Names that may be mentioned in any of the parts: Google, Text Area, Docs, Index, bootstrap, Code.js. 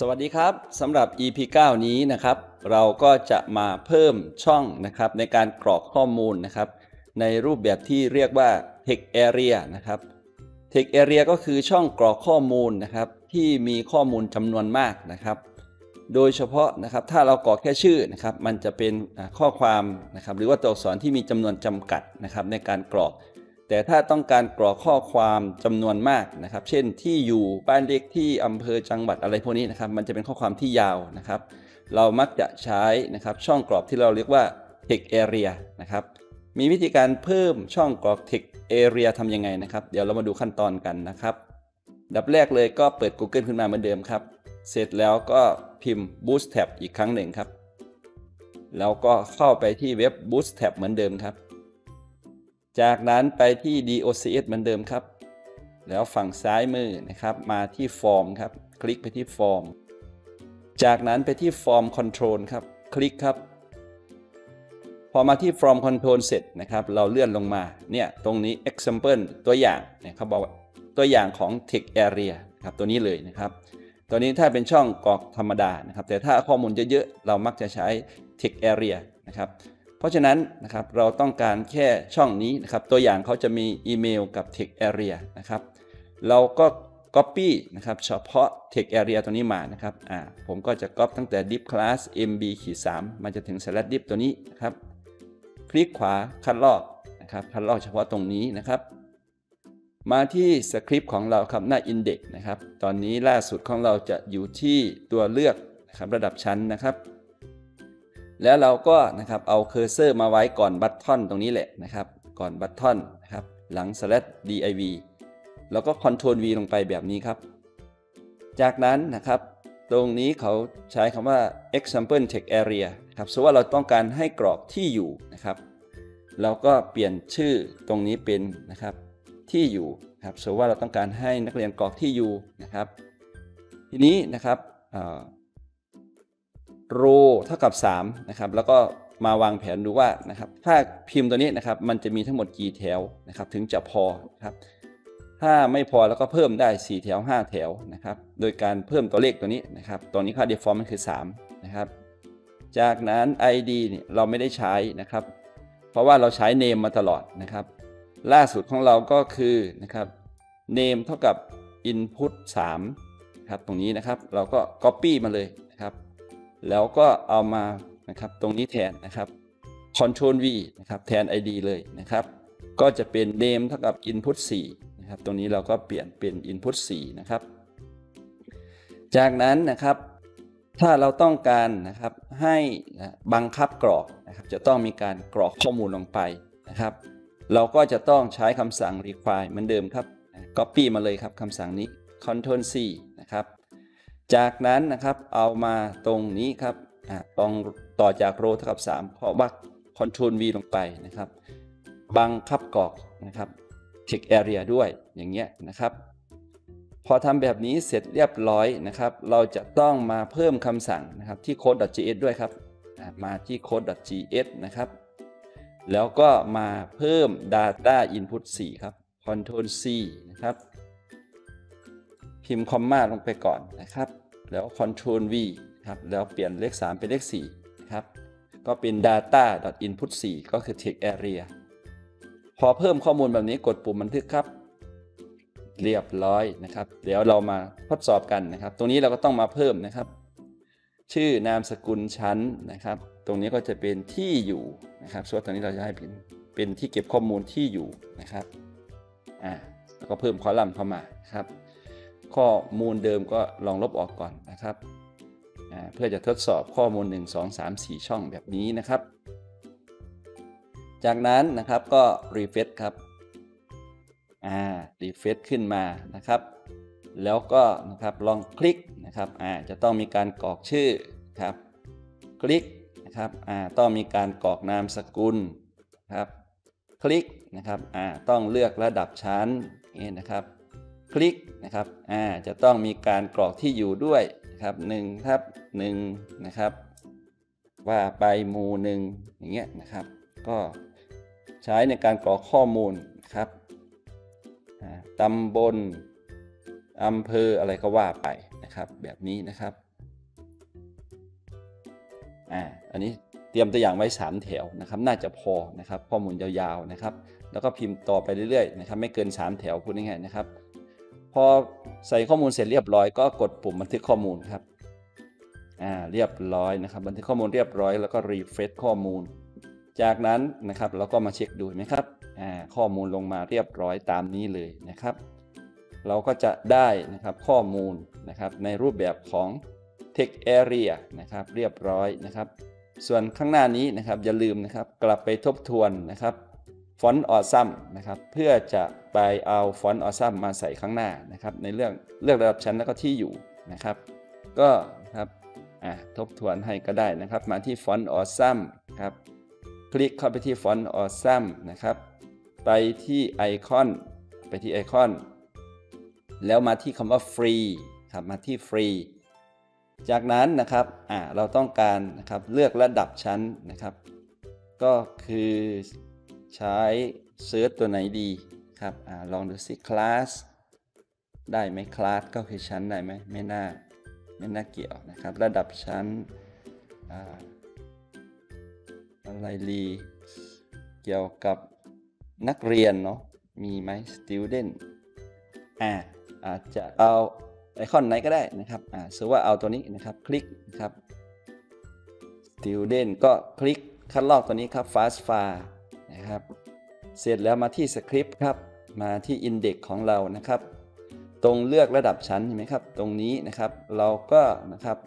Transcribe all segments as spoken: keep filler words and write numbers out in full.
สวัสดีครับสำหรับ อี พี เก้า นี้นะครับเราก็จะมาเพิ่มช่องนะครับในการกรอกข้อมูลนะครับในรูปแบบที่เรียกว่า Text Area นะครับ Text Area ก็คือช่องกรอกข้อมูลนะครับที่มีข้อมูลจำนวนมากนะครับโดยเฉพาะนะครับถ้าเรากรอกแค่ชื่อนะครับมันจะเป็นข้อความนะครับหรือว่าตัวอักษรที่มีจำนวนจำกัดนะครับในการกรอกแต่ถ้าต้องการกรอกข้อความจำนวนมากนะครับเช่นที่อยู่บ้านเลขที่อำเภอจังหวัดอะไรพวกนี้นะครับมันจะเป็นข้อความที่ยาวนะครับเรามักจะใช้นะครับช่องกรอกที่เราเรียกว่า Text Area นะครับมีวิธีการเพิ่มช่องกรอก Text Area ทำยังไงนะครับเดี๋ยวเรามาดูขั้นตอนกันนะครับดับแรกเลยก็เปิด Google ขึ้นมาเหมือนเดิมครับเสร็จแล้วก็พิมพ์ bootstrap อีกครั้งหนึ่งครับแล้วก็เข้าไปที่เว็บ bootstrap เหมือนเดิมครับจากนั้นไปที่ docs เหมือนเดิมครับแล้วฝั่งซ้ายมือนะครับมาที่ฟอร์มครับคลิกไปที่ฟอร์มจากนั้นไปที่ฟอร์มคอนโทรลครับคลิกครับพอมาที่ฟอร์มคอนโทรลเสร็จนะครับเราเลื่อนลงมาเนี่ยตรงนี้ example ตัวอย่างเนี่ยเขาบอกตัวอย่างของ text area ครับตัวนี้เลยนะครับตัวนี้ถ้าเป็นช่องกรอกธรรมดานะครับแต่ถ้าข้อมูลเยอะๆเรามักจะใช้ text area นะครับเพราะฉะนั้นนะครับเราต้องการแค่ช่องนี้นะครับตัวอย่างเขาจะมีอีเมลกับ Text Area นะครับเราก็ Copy นะครับเฉพาะ Text Area ตัวนี้มานะครับอ่าผมก็จะ Copy ตั้งแต่ Div Class เอ็ม บี สาม มันจะถึง Slash Div ตัวนี้นะครับคลิกขวาคัดลอกนะครับคัดลอกเฉพาะตรงนี้นะครับมาที่สคริปต์ของเราครับหน้า Index นะครับตอนนี้ล่าสุดของเราจะอยู่ที่ตัวเลือกนะครับระดับชั้นนะครับแล้วเราก็นะครับเอาเคอร์เซอร์มาไว้ก่อนบัตทอนตรงนี้แหละนะครับก่อนบัตทอนนะครับหลัง slash div แล้วก็ Ctrl V ลงไปแบบนี้ครับจากนั้นนะครับตรงนี้เขาใช้คำว่า example text area ครับสมมุติว่าเราต้องการให้กรอกที่อยู่นะครับเราก็เปลี่ยนชื่อตรงนี้เป็นนะครับที่อยู่ครับสมมุติว่าเราต้องการให้นักเรียนกรอกที่อยู่นะครับทีนี้นะครับโรเท่ากับสามนะครับแล้วก็มาวางแผนดูว่านะครับถ้าพิมพ์ตัวนี้นะครับมันจะมีทั้งหมดกี่แถวนะครับถึงจะพอครับถ้าไม่พอแล้วก็เพิ่มได้สี่แถวห้าแถวนะครับโดยการเพิ่มตัวเลขตัวนี้นะครับตอนนี้ค่า default มันคือสามนะครับจากนั้น ไอ ดี เนี่ยเราไม่ได้ใช้นะครับเพราะว่าเราใช้ name มาตลอดนะครับล่าสุดของเราก็คือนะครับ name เท่ากับ input สามครับตรงนี้นะครับเราก็ copy มาเลยนะครับแล้วก็เอามานะครับตรงนี้แทนนะครับ Ctrl V นะครับแทน ไอ ดี เลยนะครับก็จะเป็น name เท่ากับ input สี่นะครับตรงนี้เราก็เปลี่ยนเป็น input สี่นะครับจากนั้นนะครับถ้าเราต้องการนะครับให้บังคับกรอกนะครับจะต้องมีการกรอกข้อมูลลงไปนะครับเราก็จะต้องใช้คำสั่ง require เหมือนเดิมครับ copy มาเลยครับคำสั่งนี้ Ctrl C นะครับจากนั้นนะครับเอามาตรงนี้ครับตรงต่อจากโรเท่ากับสามเพราะว่า Ctrl V ลงไปนะครับบังคับกรอกนะครับ Text Area ด้วยอย่างเงี้ยนะครับพอทำแบบนี้เสร็จเรียบร้อยนะครับเราจะต้องมาเพิ่มคำสั่งนะครับที่ code.js ด้วยครับมาที่ code.js นะครับแล้วก็มาเพิ่ม data input สี่ครับ Ctrl C นะครับพิมพ์คอมมาลงไปก่อนนะครับแล้ว Ctrl V ครับแล้วเปลี่ยนเลขสามเป็นเลขสี่นะครับก็เป็น data.input สี่ก็คือ text area พอเพิ่มข้อมูลแบบนี้กดปุ่มบันทึกครับเรียบร้อยนะครับเดี๋ยวเรามาทดสอบกันนะครับตรงนี้เราก็ต้องมาเพิ่มนะครับชื่อนามสกุลชั้นนะครับตรงนี้ก็จะเป็นที่อยู่นะครับส่วนตรงนี้เราจะให้เป็นเป็นที่เก็บข้อมูลที่อยู่นะครับอ่าแล้วก็เพิ่มคอลัมน์เข้ามาครับข้อมูลเดิมก็ลองลบออกก่อนนะครับเพื่อจะทดสอบข้อมูลหนึ่ง สอง สาม สี่ช่องแบบนี้นะครับจากนั้นนะครับก็รีเฟรชครับอ่ารีเฟรชขึ้นมานะครับแล้วก็นะครับลองคลิกนะครับอ่าจะต้องมีการกรอกชื่อครับคลิกนะครับอ่าต้องมีการกรอกนามสกุลครับคลิกนะครับอ่าต้องเลือกระดับชั้นนี่นะครับคลิกนะครับอ่าจะต้องมีการกรอกที่อยู่ด้วยนะครับหนึ่งทับหนึ่งนะครับว่าไปหมู่หนึ่งอย่างเงี้ยนะครับก็ใช้ในการกรอกข้อมูลครับตำบลอำเภออะไรก็ว่าไปนะครับแบบนี้นะครับ อ่าอันนี้เตรียมตัวอย่างไว้สามแถวนะครับน่าจะพอนะครับข้อมูลยาวๆนะครับแล้วก็พิมพ์ต่อไปเรื่อยๆนะครับไม่เกินสามแถวพูดง่ายๆนะครับพอใส่ข้อมูลเสร็จเรียบร้อยก็กดปุ่มบันทึกข้อมูลครับอ่าเรียบร้อยนะครับบันทึกข้อมูลเรียบร้อยแล้วก็รีเฟรชข้อมูลจากนั้นนะครับเราก็มาเช็คดูไหมครับอ่าข้อมูลลงมาเรียบร้อยตามนี้เลยนะครับเราก็จะได้นะครับข้อมูลนะครับในรูปแบบของ Text Area นะครับเรียบร้อยนะครับส่วนข้างหน้านี้นะครับอย่าลืมนะครับกลับไปทบทวนนะครับฟอนต์ออซัมนะครับเพื่อจะไปเอาฟอนต์ออซัมมาใส่ข้างหน้านะครับในเรื่องเลือกระดับชั้นแล้วก็ที่อยู่นะครับก็ครับอ่ะทบทวนให้ก็ได้นะครับมาที่ฟอนต์ออซัมครับคลิกเข้าไปที่ฟอนต์ออซัมนะครับไปที่ไอคอนไปที่ไอคอนแล้วมาที่คำว่าฟรีครับมาที่ฟรีจากนั้นนะครับอ่าเราต้องการนะครับเลือกระดับชั้นนะครับก็คือใช้เซิร์ชตัวไหนดีครับอ่าลองดูสิคลาสได้ไหมคลาสก็คือชั้นได้ไหมไม่น่าไม่น่าเกี่ยวนะครับระดับชั้นอ่าอะไรลีเกี่ยวกับนักเรียนเนาะมีไหม student อ่าอาจจะเอาไอคอนไหนก็ได้นะครับอ่าสมมุติว่าเอาตัวนี้นะครับคลิกนะครับ student ก็คลิกคัดลอกตัวนี้ครับ fastfar นะครับเสร็จแล้วมาที่สคริปต์ครับมาที่ Index ของเรานะครับตรงเลือกระดับชั้นเห็นไหมครับตรงนี้นะครับเราก็นะครับ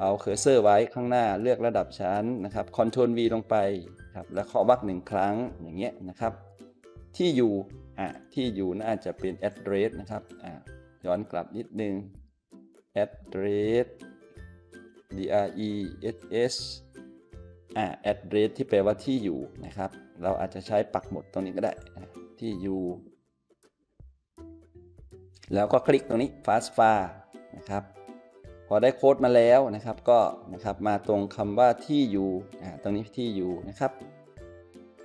เอาเคอร์เซอร์ไว้ข้างหน้าเลือกระดับชั้นนะครับ Ctrl V ลงไปครับแล้วเคาะวรรคหนึ่งครั้งอย่างเงี้ยนะครับที่อยู่อ่ะที่อยู่น่าจะเป็น address นะครับอ่ะย้อนกลับนิดนึง address dress อ่า address ที่แปลว่าที่อยู่นะครับเราอาจจะใช้ปักหมุดตรงนี้ก็ได้ที่อยู่แล้วก็คลิกตรงนี้ fastfar นะครับพอได้โค้ดมาแล้วนะครับก็นะครับมาตรงคำว่าที่อยู่อ่าตรงนี้ที่อยู่นะครับ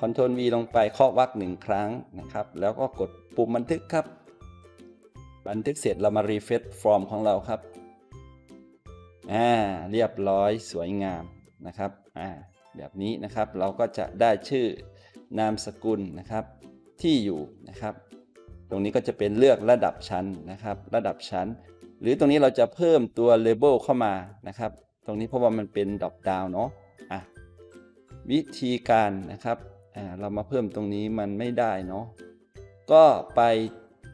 Ctrl V ลงไปเคาะวรรคหนึ่งครั้งนะครับแล้วก็กดปุ่มบันทึกครับบันทึกเสร็จเรามารีเฟรชฟอร์มของเราครับอ่าเรียบร้อยสวยงามนะครับอ่าแบบนี้นะครับเราก็จะได้ชื่อนามสกุลนะครับที่อยู่นะครับตรงนี้ก็จะเป็นเลือกระดับชั้นนะครับระดับชั้นหรือตรงนี้เราจะเพิ่มตัว Label เข้ามานะครับตรงนี้เพราะว่ามันเป็น Drop Down เนาะอ่ะวิธีการนะครับอ่าเรามาเพิ่มตรงนี้มันไม่ได้เนาะก็ไป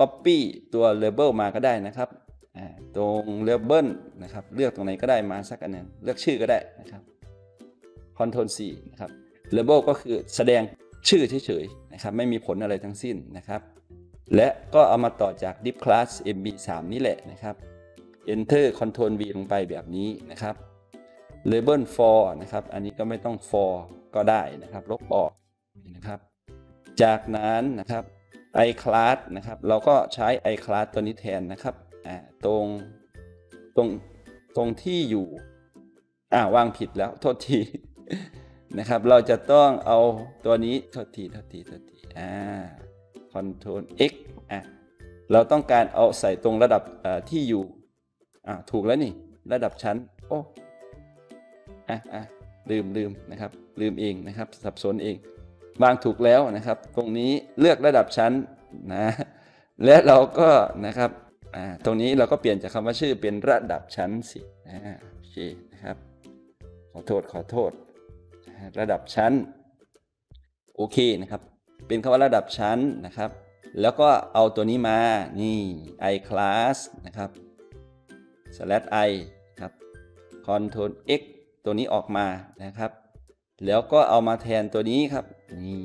Copy ตัว Label มาก็ได้นะครับตรง Label นะครับเลือกตรงไหนก็ได้มาสักอันนึงเลือกชื่อก็ได้นะครับ Ctrl C นะครับ Label ก็คือแสดงชื่อเฉยๆนะครับไม่มีผลอะไรทั้งสิ้นนะครับและก็เอามาต่อจาก Div Class เอ็ม บี สาม นี่แหละนะครับ Enter Ctrl V ลงไปแบบนี้นะครับ Label for นะครับอันนี้ก็ไม่ต้อง for ก็ได้นะครับลบออกนะครับจากนั้นนะครับไอคลาสนะครับเราก็ใช้ไอคลาสตัวนี้แทนนะครับอ่าตรงตรงตรงที่อยู่อ่าวางผิดแล้วโทษทีนะครับเราจะต้องเอาตัวนี้โทษทีโทษทีโทษทีอ่า Ctrl X อ่ะเราต้องการเอาใส่ตรงระดับอ่าที่อยู่อ่าถูกแล้วนี่ระดับชั้นโอ้อ่ะอ่ะลืมลืมนะครับลืมเองนะครับสับสนเองวางถูกแล้วนะครับตรงนี้เลือกระดับชั้นนะและเราก็นะครับตรงนี้เราก็เปลี่ยนจากคำว่าชื่อเป็นระดับชั้นสิโอเคนะครับขอโทษขอโทษระดับชั้นโอเคนะครับเป็นคำว่าระดับชั้นนะครับแล้วก็เอาตัวนี้มานี่ i class นะครับ slash i ครับ Ctrl X ตัวนี้ออกมานะครับแล้วก็เอามาแทนตัวนี้ครับนี่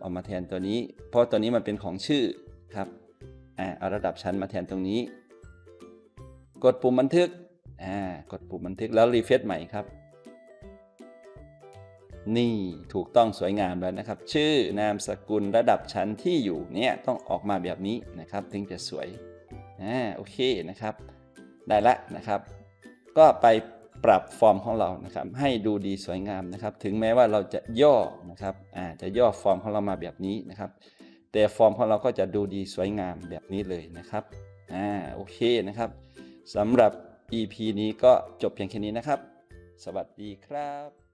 เอามาแทนตัวนี้เพราะตัวนี้มันเป็นของชื่อครับอ่าเอาระดับชั้นมาแทนตรงนี้กดปุ่มบันทึกอ่ากดปุ่มบันทึกแล้วรีเฟรชใหม่ครับนี่ถูกต้องสวยงามแล้วนะครับชื่อนามสกุลระดับชั้นที่อยู่เนี่ยต้องออกมาแบบนี้นะครับถึงจะสวยอ่าโอเคนะครับได้ละนะครับก็ไปปรับฟอร์มของเรานะครับให้ดูดีสวยงามนะครับถึงแม้ว่าเราจะย่อนะครับอาจจะย่อฟอร์มของเรามาแบบนี้นะครับแต่ฟอร์มของเราก็จะดูดีสวยงามแบบนี้เลยนะครับอ่าโอเคนะครับสำหรับ อี พี นี้ก็จบเพียงแค่นี้นะครับสวัสดีครับ